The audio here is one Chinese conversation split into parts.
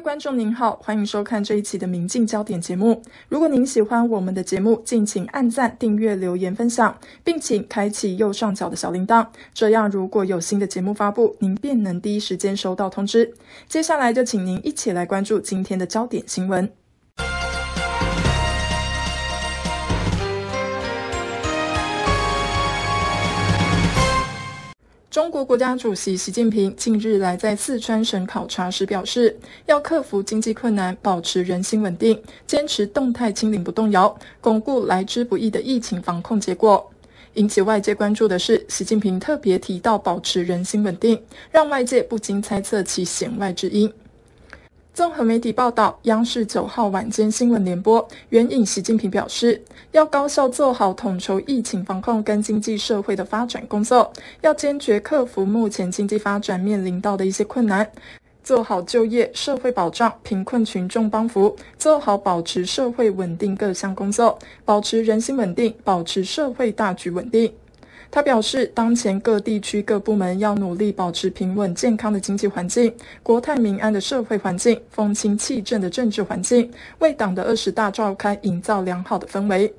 位观众您好，欢迎收看这一期的《明镜焦点》节目。如果您喜欢我们的节目，敬请按赞、订阅、留言、分享，并请开启右上角的小铃铛，这样如果有新的节目发布，您便能第一时间收到通知。接下来就请您一起来关注今天的焦点新闻。 中国国家主席习近平近日来在四川省考察时表示，要克服经济困难，保持人心稳定，坚持动态清零不动摇，巩固来之不易的疫情防控结果。引起外界关注的是，习近平特别提到保持人心稳定，让外界不禁猜测其弦外之音。 综合媒体报道，央视9号晚间新闻联播援引习近平表示，要高效做好统筹疫情防控跟经济社会的发展工作，要坚决克服目前经济发展面临到的一些困难，做好就业、社会保障、贫困群众帮扶，做好保持社会稳定各项工作，保持人心稳定，保持社会大局稳定。 他表示，当前各地区各部门要努力保持平稳健康的经济环境、国泰民安的社会环境、风清气正的政治环境，为党的20大召开营造良好的氛围。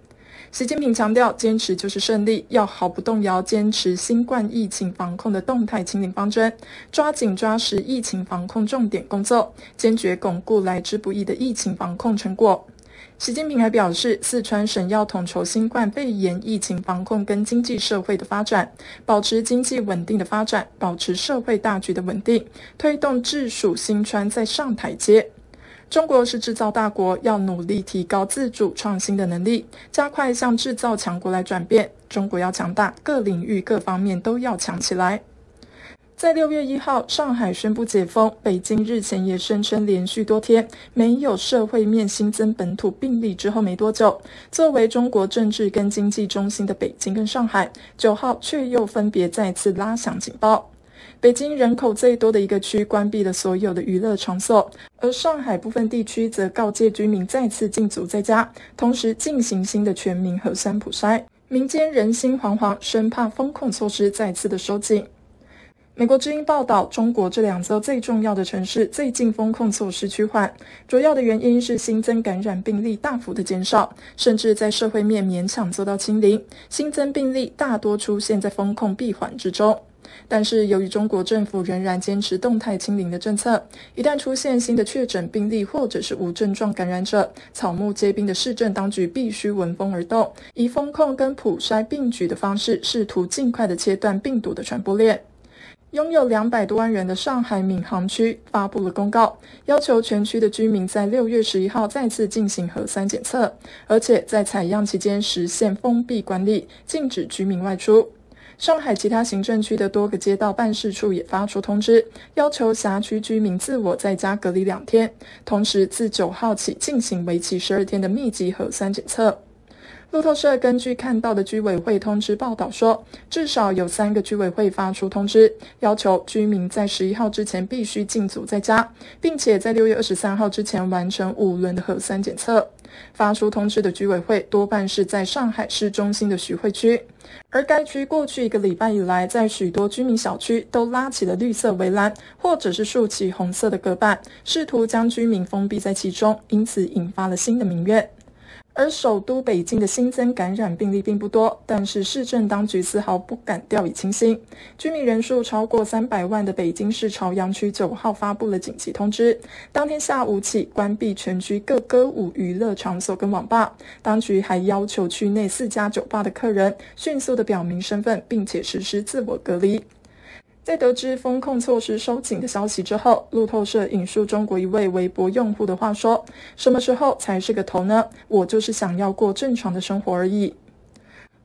习近平强调，坚持就是胜利，要毫不动摇坚持新冠疫情防控的动态清零方针，抓紧抓实疫情防控重点工作，坚决巩固来之不易的疫情防控成果。 习近平还表示，四川省要统筹新冠肺炎疫情防控跟经济社会的发展，保持经济稳定的发展，保持社会大局的稳定，推动治蜀新川再上台阶。中国是制造大国，要努力提高自主创新的能力，加快向制造强国来转变。中国要强大，各领域各方面都要强起来。 在6月1号，上海宣布解封，北京日前也声称连续多天没有社会面新增本土病例之后没多久，作为中国政治跟经济中心的北京跟上海，9号却又分别再次拉响警报。北京人口最多的一个区关闭了所有的娱乐场所，而上海部分地区则告诫居民再次禁足在家，同时进行新的全民核酸普筛。民间人心惶惶，生怕封控措施再次的收紧。 美国之音报道，中国这2周最重要的城市最近封控措施趋缓，主要的原因是新增感染病例大幅的减少，甚至在社会面勉强做到清零。新增病例大多出现在封控闭环之中。但是，由于中国政府仍然坚持动态清零的政策，一旦出现新的确诊病例或者是无症状感染者，草木皆兵的市政当局必须闻风而动，以封控跟普筛并举的方式，试图尽快的切断病毒的传播链。 拥有200多万人的上海闵行区发布了公告，要求全区的居民在6月11号再次进行核酸检测，而且在采样期间实现封闭管理，禁止居民外出。上海其他行政区的多个街道办事处也发出通知，要求辖区居民自我在家隔离2天，同时自9号起进行为期12天的密集核酸检测。 路透社根据看到的居委会通知报道说，至少有3个居委会发出通知，要求居民在11号之前必须禁足在家，并且在6月23号之前完成5轮的核酸检测。发出通知的居委会多半是在上海市中心的徐汇区，而该区过去1个礼拜以来，在许多居民小区都拉起了绿色围栏，或者是竖起红色的隔板，试图将居民封闭在其中，因此引发了新的民怨。 而首都北京的新增感染病例并不多，但是市政当局丝毫不敢掉以轻心。居民人数超过300万的北京市朝阳区9号发布了紧急通知，当天下午起关闭全区各歌舞娱乐场所跟网吧。当局还要求区内4家酒吧的客人迅速的表明身份，并且实施自我隔离。 在得知封控措施收紧的消息之后，路透社引述中国一位微博用户的话说：“什么时候才是个头呢？我就是想要过正常的生活而已。”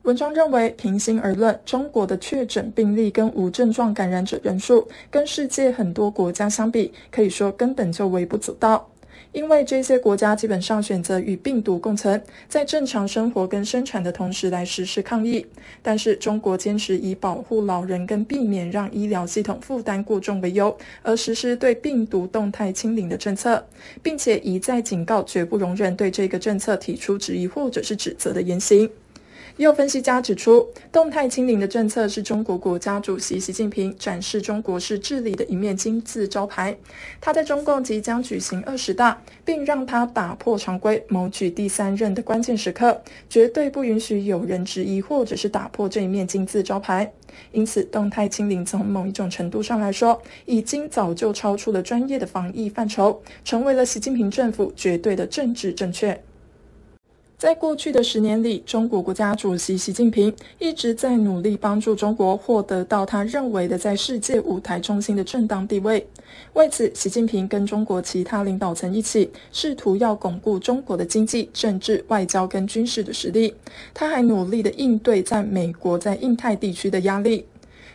文章认为，平心而论，中国的确诊病例跟无症状感染者人数，跟世界很多国家相比，可以说根本就微不足道。 因为这些国家基本上选择与病毒共存，在正常生活跟生产的同时来实施抗疫。但是中国坚持以保护老人跟避免让医疗系统负担过重为由，而实施对病毒动态清零的政策，并且一再警告绝不容忍对这个政策提出质疑或者是指责的言行。也有分析家指出，动态清零的政策是中国国家主席习近平展示中国式治理的一面金字招牌。他在中共即将举行20大，并让他打破常规、谋取第三任的关键时刻，绝对不允许有人质疑或者是打破这一面金字招牌。因此，动态清零从某一种程度上来说，已经早就超出了专业的防疫范畴，成为了习近平政府绝对的政治正确。在过去的10年里，中国国家主席习近平一直在努力帮助中国获得到他认为的在世界舞台中心的正当地位。为此，习近平跟中国其他领导层一起，试图要巩固中国的经济、政治、外交跟军事的实力。他还努力地应对在美国在印太地区的压力。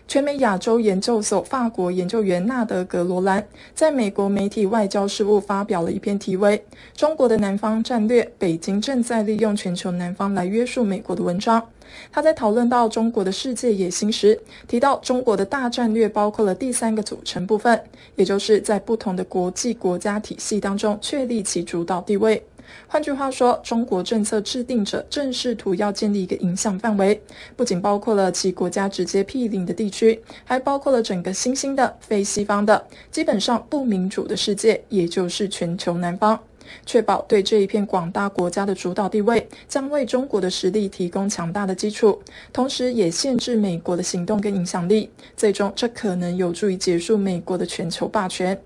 全美亚洲研究所法国研究员纳德·格罗兰在美国媒体外交事务发表了一篇题为《中国的南方战略：北京正在利用全球南方来约束美国》的文章。他在讨论到中国的世界野心时，提到中国的大战略包括了第3个组成部分，也就是在不同的国际国家体系当中确立其主导地位。换句话说，中国政策制定者正试图要建立一个影响范围，不仅包括了其国家直接毗邻的地区，还包括了整个新兴的、非西方的、基本上不民主的世界，也就是全球南方。确保对这一片广大国家的主导地位，将为中国的实力提供强大的基础，同时也限制美国的行动跟影响力。最终，这可能有助于结束美国的全球霸权。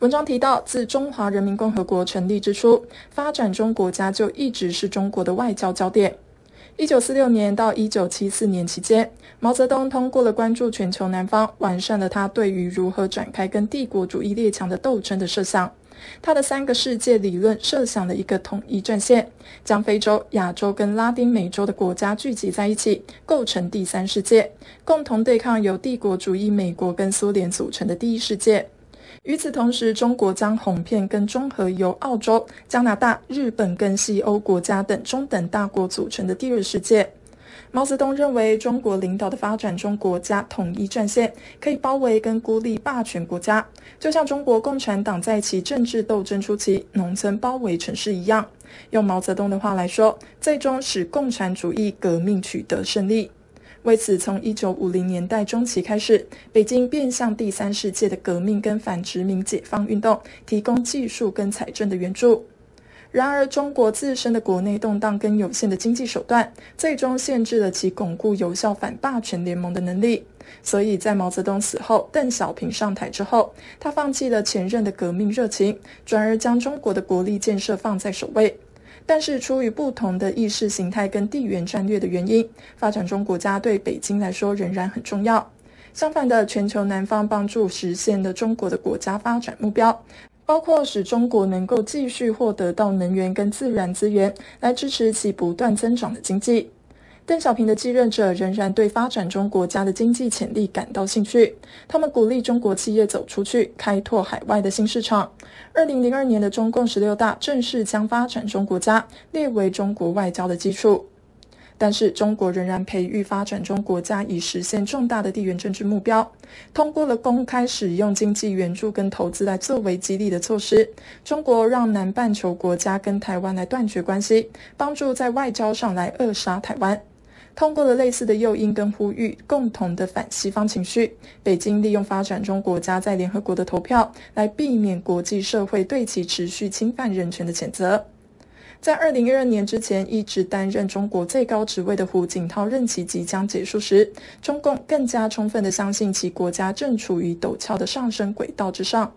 文章提到，自中华人民共和国成立之初，发展中国家就一直是中国的外交焦点。1946年到1974年期间，毛泽东通过了关注全球南方，完善了他对于如何展开跟帝国主义列强的斗争的设想。他的3个世界理论设想了一个统一战线，将非洲、亚洲跟拉丁美洲的国家聚集在一起，构成第3世界，共同对抗由帝国主义美国跟苏联组成的第1世界。与此同时，中国将哄骗跟中和由澳洲、加拿大、日本跟西欧国家等中等大国组成的第2世界。毛泽东认为，中国领导的发展中国家统一战线可以包围跟孤立霸权国家，就像中国共产党在其政治斗争初期，农村包围城市一样。用毛泽东的话来说，最终使共产主义革命取得胜利。为此，从1950年代中期开始，北京便向第3世界的革命跟反殖民解放运动提供技术跟财政的援助。然而，中国自身的国内动荡跟有限的经济手段，最终限制了其巩固有效反霸权联盟的能力。所以在毛泽东死后，邓小平上台之后，他放弃了前任的革命热情，转而将中国的国力建设放在首位。但是，出于不同的意识形态跟地缘战略的原因，发展中国家对北京来说仍然很重要。相反的，全球南方帮助实现了中国的国家发展目标，包括使中国能够继续获得到能源跟自然资源，来支持其不断增长的经济。邓小平的继任者仍然对发展中国家的经济潜力感到兴趣，他们鼓励中国企业走出去，开拓海外的新市场。2002年的中共16大正式将发展中国家列为中国外交的基础。但是，中国仍然培育发展中国家以实现重大的地缘政治目标。通过了公开使用经济援助跟投资来作为激励的措施，中国让南半球国家跟台湾来断绝关系，帮助在外交上来扼杀台湾。通过了类似的诱因跟呼吁，共同的反西方情绪，北京利用发展中国家在联合国的投票，来避免国际社会对其持续侵犯人权的谴责。在2012年之前一直担任中国最高职位的胡锦涛任期即将结束时，中共更加充分地相信其国家正处于陡峭的上升轨道之上。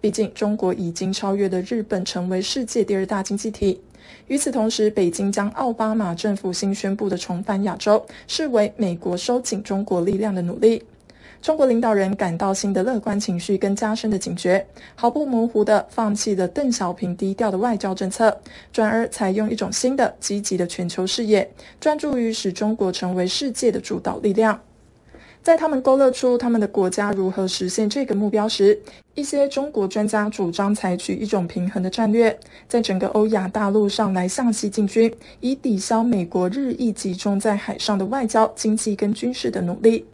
毕竟，中国已经超越了日本，成为世界第2大经济体。与此同时，北京将奥巴马政府新宣布的重返亚洲视为美国收紧中国力量的努力。中国领导人感到新的乐观情绪跟加深的警觉，毫不模糊地放弃了邓小平低调的外交政策，转而采用一种新的积极的全球视野，专注于使中国成为世界的主导力量。在他们勾勒出他们的国家如何实现这个目标时，一些中国专家主张采取一种平衡的战略，在整个欧亚大陆上来向西进军，以抵消美国日益集中在海上的外交、经济跟军事的努力。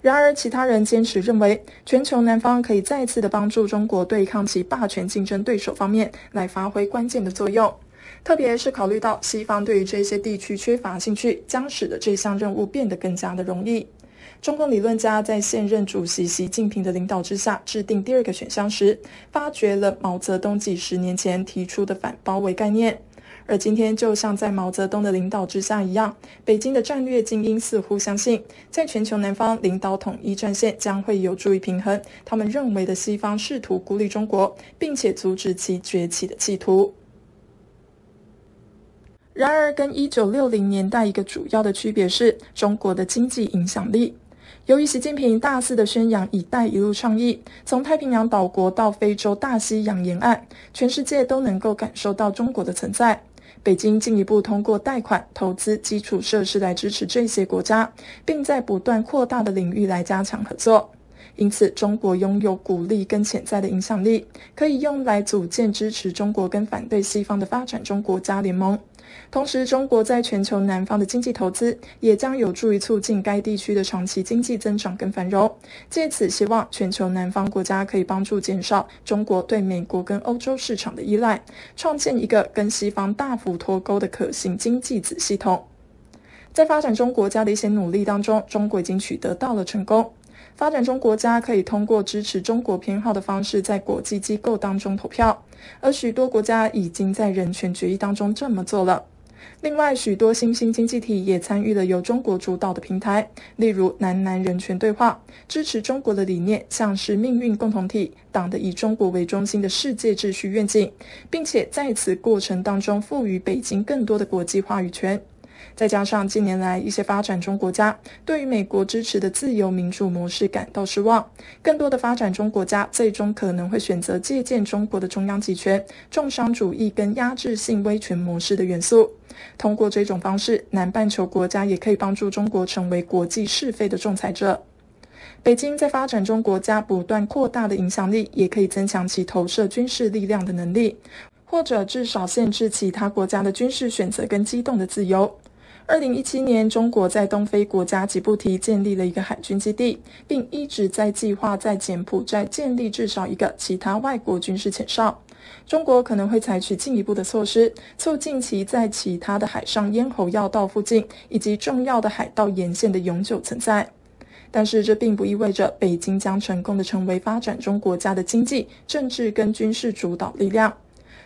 然而，其他人坚持认为，全球南方可以再次的帮助中国对抗其霸权竞争对手方面来发挥关键的作用。特别是考虑到西方对于这些地区缺乏兴趣，将使得这项任务变得更加的容易。中共理论家在现任主席习近平的领导之下制定第二个选项时，发掘了毛泽东几十年前提出的反包围概念。 而今天，就像在毛泽东的领导之下一样，北京的战略精英似乎相信，在全球南方领导统一战线将会有助于平衡他们认为的西方试图孤立中国，并且阻止其崛起的企图。然而，跟1960年代一个主要的区别是，中国的经济影响力。 由于习近平大肆的宣扬“一带一路”倡议，从太平洋岛国到非洲大西洋沿岸，全世界都能够感受到中国的存在。北京进一步通过贷款、投资、基础设施来支持这些国家，并在不断扩大的领域来加强合作。因此，中国拥有鼓励跟潜在的影响力，可以用来组建支持中国跟反对西方的发展中国家联盟。 同时，中国在全球南方的经济投资也将有助于促进该地区的长期经济增长跟繁荣。借此，希望全球南方国家可以帮助减少中国对美国跟欧洲市场的依赖，创建一个跟西方大幅脱钩的可行经济子系统。在发展中国家的一些努力当中，中国已经取得了成功。 发展中国家可以通过支持中国偏好的方式，在国际机构当中投票，而许多国家已经在人权决议当中这么做了。另外，许多新兴经济体也参与了由中国主导的平台，例如南南人权对话，支持中国的理念，像是命运共同体、党的以中国为中心的世界秩序愿景，并且在此过程当中赋予北京更多的国际话语权。 再加上近年来一些发展中国家对于美国支持的自由民主模式感到失望，更多的发展中国家最终可能会选择借鉴中国的中央集权、重商主义跟压制性威权模式的元素。通过这种方式，南半球国家也可以帮助中国成为国际是非的仲裁者。北京在发展中国家不断扩大的影响力，也可以增强其投射军事力量的能力，或者至少限制其他国家的军事选择跟机动的自由。 2017年，中国在东非国家吉布提建立了一个海军基地，并一直在计划在柬埔寨建立至少一个其他外国军事前哨。中国可能会采取进一步的措施，促进其在其他的海上咽喉要道附近以及重要的海盗沿线的永久存在。但是，这并不意味着北京将成功地成为发展中国家的经济、政治跟军事主导力量。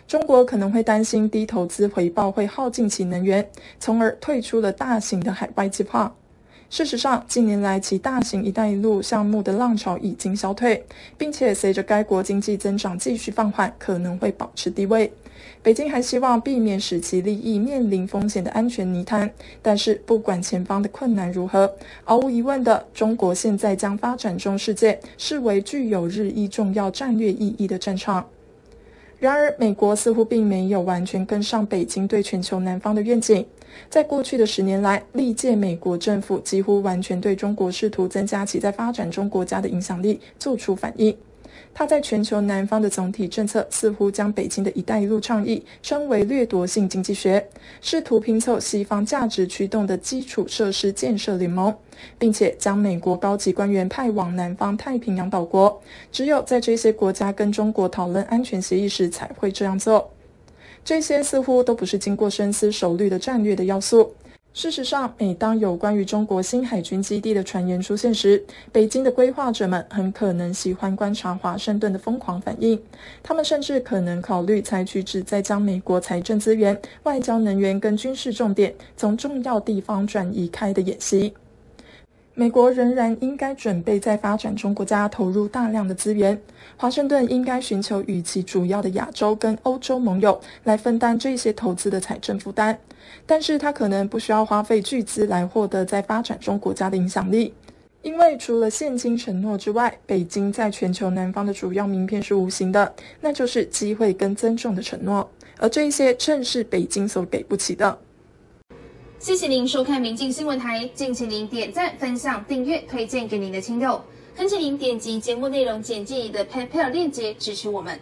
中国可能会担心低投资回报会耗尽其能源，从而退出了大型的海外计划。事实上，近年来其大型“一带一路”项目的浪潮已经消退，并且随着该国经济增长继续放缓，可能会保持低位。北京还希望避免使其利益面临风险的安全泥潭。但是，不管前方的困难如何，毫无疑问的，中国现在将发展中世界视为具有日益重要战略意义的战场。 然而，美国似乎并没有完全跟上北京对全球南方的愿景。在过去的10年来，历届美国政府几乎完全对中国试图增加其在发展中国家的影响力做出反应。它在全球南方的总体政策似乎将北京的“一带一路”倡议称为掠夺性经济学，试图拼凑西方价值驱动的基础设施建设联盟，并且将美国高级官员派往南方太平洋岛国。只有在这些国家跟中国讨论安全协议时才会这样做。这些似乎都不是经过深思熟虑的战略的要素。 事实上，每当有关于中国新海军基地的传言出现时，北京的规划者们很可能喜欢观察华盛顿的疯狂反应。他们甚至可能考虑采取旨在将美国财政资源、外交能源跟军事重点从重要地方转移开的演习。美国仍然应该准备在发展中国家投入大量的资源。华盛顿应该寻求与其主要的亚洲跟欧洲盟友来分担这些投资的财政负担。 但是它可能不需要花费巨资来获得在发展中国家的影响力，因为除了现金承诺之外，北京在全球南方的主要名片是无形的，那就是机会跟尊重的承诺，而这一些正是北京所给不起的。谢谢您收看明镜新闻台，敬请您点赞、分享、订阅、推荐给您的亲友，恳请您点击节目内容简介里的PayPal链接支持我们。